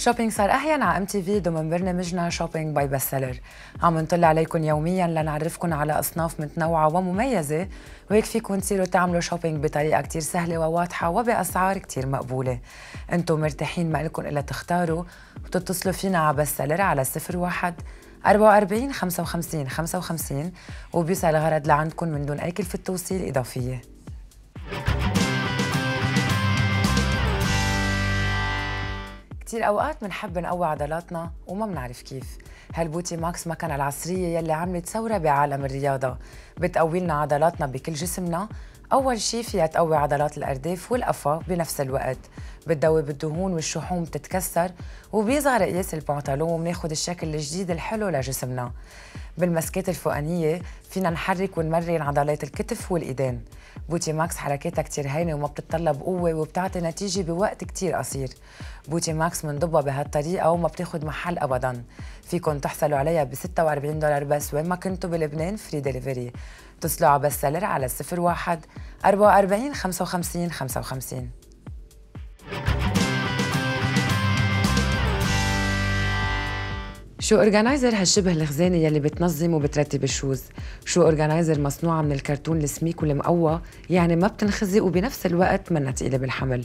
شوبينج صار أحيان على MTV ضمن برنامجنا شوبينج باي بست سيلر. عم نطلع عليكم يوميا لنعرفكم على أصناف متنوعة ومميزة، وهيك فيكم تصيروا تعملوا شوبينج بطريقة كتير سهلة وواضحة وبأسعار كتير مقبولة. انتم مرتاحين ما إلكم إلا تختاروا وتتصلوا فينا على بست سيلر على 01 44 55 55 وبيوصل الغرض لعندكم من دون أي كلفة توصيل إضافية. كتير أوقات منحب نقوي عضلاتنا وما منعرف كيف. هالبوتي ماكس مكنة العصرية يلي عملت ثورة بعالم الرياضة، بتقوي لنا عضلاتنا بكل جسمنا. أول شي فيها تقوي عضلات الأرداف والقفا بنفس الوقت، بتذوب الدهون والشحوم بتتكسر وبيصغر قياس البنطلون وبناخد الشكل الجديد الحلو لجسمنا. بالمسكات الفوقانية فينا نحرك ونمرن عضلات الكتف والإيدين. بوتي ماكس حركاتها كتير هينة وما بتتطلب قوة وبتعطي نتيجة بوقت كتير قصير. بوتي ماكس منضبها بهالطريقة وما بتاخد محل أبداً. فيكن تحصلوا عليها ب $46 بس وين ما كنتوا بلبنان، فري ديليفري. اتصلوا على بست سيلر على 01 44 55 55. شو أورجانايزر هالشبه الخزانة يلي بتنظم وبترتب الشوز. شو أورجانايزر مصنوعة من الكرتون السميك والمقوى، يعني ما بتنخزق وبنفس الوقت منا تقيلة بالحمل.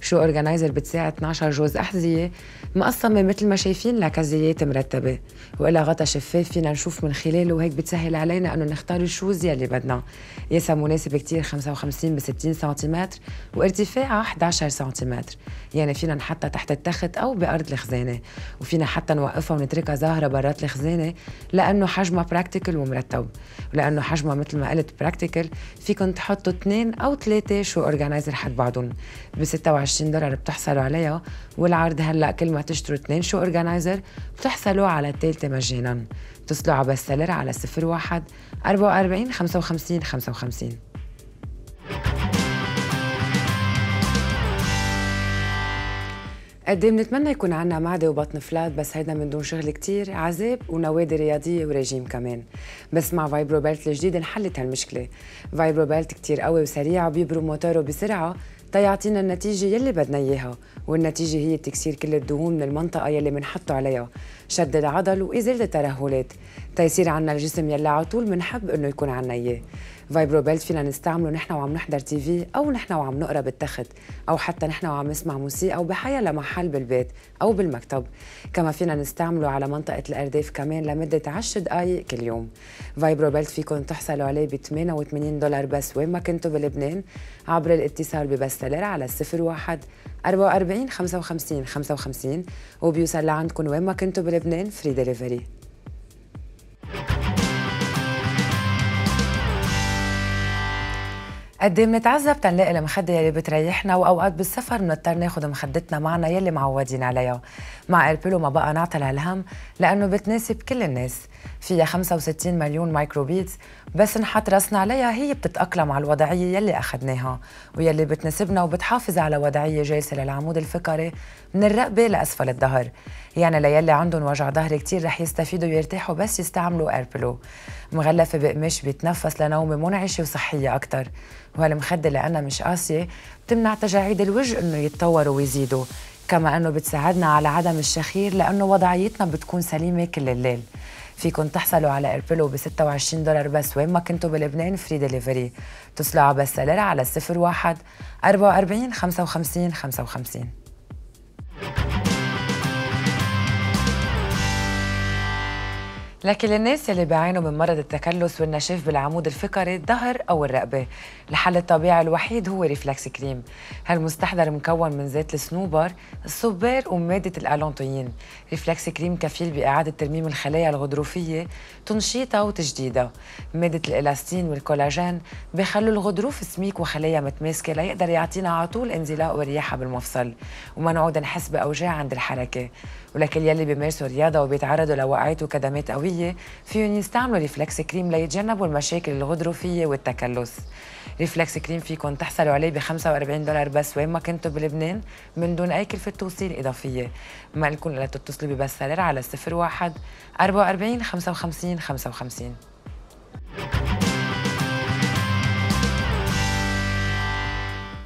شو أورجانايزر بتساعد 12 جوز أحذية مقسمة مثل ما شايفين لكزيات مرتبة، وإلها غطا شفاف فينا نشوف من خلاله، وهيك بتسهل علينا إنه نختار الشوز يلي بدنا. ياسا مناسب كتير 55 ب 60 سنتيمتر وارتفاعها 11 سنتيمتر، يعني فينا نحطها تحت التخت أو بأرض الخزانة، وفينا حتى نوقفها ونتركها ظاهرة برات الخزانة لأنه حجمها براكتيكل ومرتب. ولأنه حجمها مثل ما قلت براكتيكل فيكن تحطوا 2 أو 3 شو أورجانايزر حد بعضن. ب $26 بتحصلوا عليها، والعرض هلأ كل ما تشتروا 2 شو أورجانايزر بتحصلوا على الثالثة مجانا. اتصلوا على بست سيلر على 01 44 55 55. قد ايه بنتمنى يكون عنا معده وبطن فلات، بس هيدا من دون شغل كتير، عذاب ونوادي رياضيه ورجيم كمان. بس مع فايبرو بيلت الجديد انحلت هالمشكله. فايبرو بيلت كتير قوي وسريع وبيبرم موتوره بسرعه تيعطينا النتيجه يلي بدنا اياها، والنتيجه هي تكسير كل الدهون من المنطقه يلي بنحطه عليها، شد العضل وازاله الترهلات، تيصير عنا الجسم يلي على طول بنحب انه يكون عنا اياه. فايبرو بيلت فينا نستعمله نحن وعم نحضر تي في، أو نحن وعم نقرا بالتخت، أو حتى نحن وعم نسمع موسيقى، أو بحيا لمحل بالبيت أو بالمكتب. كما فينا نستعمله على منطقة الأرداف كمان لمدة 10 دقايق كل يوم. فايبرو بيلت فيكم تحصلوا عليه ب $88 بس وين ما كنتوا بلبنان، عبر الاتصال ببست سيلر على 01 44 55 55 وبيوصل لعندكم وين ما كنتوا بلبنان، فري ديليفري. قد ايه بنتعذب تنلاقي المخده يلي بتريحنا، واوقات بالسفر بنضطر ناخد مخدتنا معنا يلي معودين عليها. مع اير بيلو ما بقى نعطل هالهم لانه بتناسب كل الناس. فيها 65 مليون مايكروبيتس، بس نحط راسنا عليها هي بتتاقلم على الوضعيه يلي اخذناها ويلي بتناسبنا، وبتحافظ على وضعيه جالسه للعمود الفقري من الرقبه لاسفل الظهر. يعني ليلي عندهم وجع ظهر كتير رح يستفيدوا ويرتاحوا بس يستعملوا اير بيلو. مغلفه بقماش بيتنفس لنومه منعشه وصحيه اكثر. وهالمخده لانها مش قاسيه بتمنع تجاعيد الوجه انه يتطوروا ويزيدوا، كما انه بتساعدنا على عدم الشخير لانه وضعيتنا بتكون سليمه كل الليل. فيكن تحصلوا على اير بيلو ب $26 بس وين ما كنتوا بلبنان، فري ديليفري. اتصلوا على بست سيلر على 01 44 55 55 55. لكن الناس اللي بيعانوا من مرض التكلس والنشف بالعمود الفقري، الظهر أو الرقبة، الحل الطبيعي الوحيد هو ريفلكس كريم. هالمستحضر مكون من زيت الصنوبر، الصبار، ومادة الألانتوين. ريفلكس كريم كفيل بإعادة ترميم الخلايا الغضروفية، تنشيطها وتجديدها. مادة الإلاستين والكولاجين بيخلوا الغضروف سميك وخلايا متماسكة ليقدر يعطينا على طول انزلاق ورياحة بالمفصل، وما نعود نحس بأوجاع عند الحركة. ولكل يلي بيمارسوا رياضة وبيتعرضوا لوقعات وكدمات قوية فيهم يستعملوا ريفلكس كريم ليتجنبوا المشاكل الغضروفيه والتكلس. ريفلكس كريم فيكم تحصلوا عليه ب $45 بس وين ما كنتوا بلبنان، من دون اي كلفه توصيل اضافيه. ما لكم الا تتصلوا ببست سيلر على 01 44 55 55 55.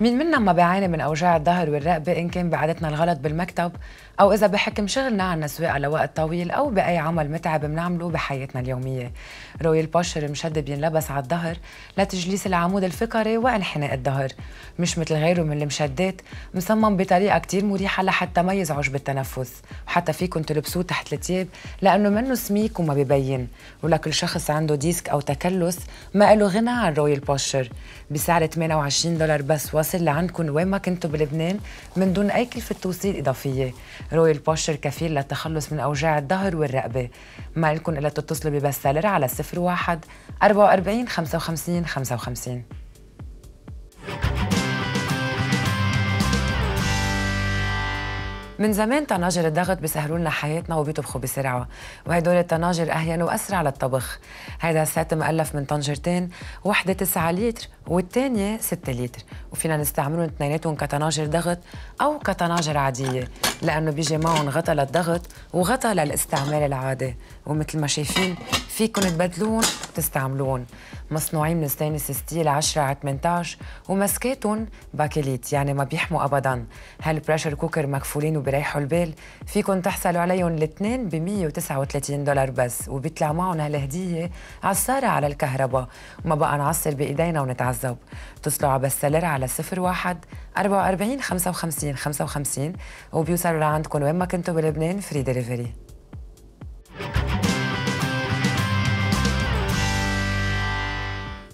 مين منا ما بيعاني من اوجاع الظهر والرقبه ان كان بعادتنا الغلط بالمكتب او اذا بحكم شغلنا عنا سواقه لوقت طويل او باي عمل متعب بنعمله بحياتنا اليوميه. رويال بوشر مشد بينلبس على الظهر لتجليس العمود الفقري وانحناء الظهر، مش مثل غيره من المشدات، مصمم بطريقه كتير مريحه لحتى ما يزعج بالتنفس، وحتى فيكم تلبسوه تحت التياب لانه منه سميك وما ببين، ولكل شخص عنده ديسك او تكلس ما له غنى عن رويال بوشر. بسعر $28 بس واصل لعندكم وين ما كنتوا بلبنان من دون اي كلفه توصيل اضافيه. رويال بوشر كفيل للتخلص من اوجاع الظهر والرقبه. ما لكم الا تتصلوا ببست سيلر على 01 44 55 55. من زمان طناجر الضغط بيسهلوا لنا حياتنا وبيطبخوا بسرعه، وهدول الطناجر اهين واسرع للطبخ. هيدا السات مؤلف من طنجرتين، وحده 9 لتر والثانيه 6 لتر، وفينا نستعملهم اثنيناتهم كطناجر ضغط او كطناجر عاديه، لانه بيجي معهم غطا للضغط وغطا للاستعمال العادي، ومثل ما شايفين فيكم تبدلون وتستعملوهم. مصنوعين من ستينلس ستيل 10×18 ومسكاتهم باكليت يعني ما بيحموا ابدا. هالبريشر كوكر مكفولين وبريحوا البال، فيكم تحصلوا عليهم الاثنين ب$139 بس، وبيطلع معهم هالهديه عصاره على الكهرباء وما بقى نعصر بايدينا ونتعذب. اتصلوا على بست سيلر على 01 44 55 55 وبيوصلوا لعندكم وين ما كنتوا بلبنان فري دليفري.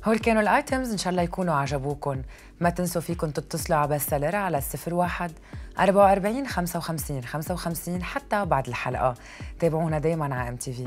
هول كانوا الايتمز، ان شاء الله يكونوا عجبوكم. ما تنسوا فيكم تتصلوا على بست سيلر على 01 44 55 55 حتى بعد الحلقه. تابعونا دايما على MTV.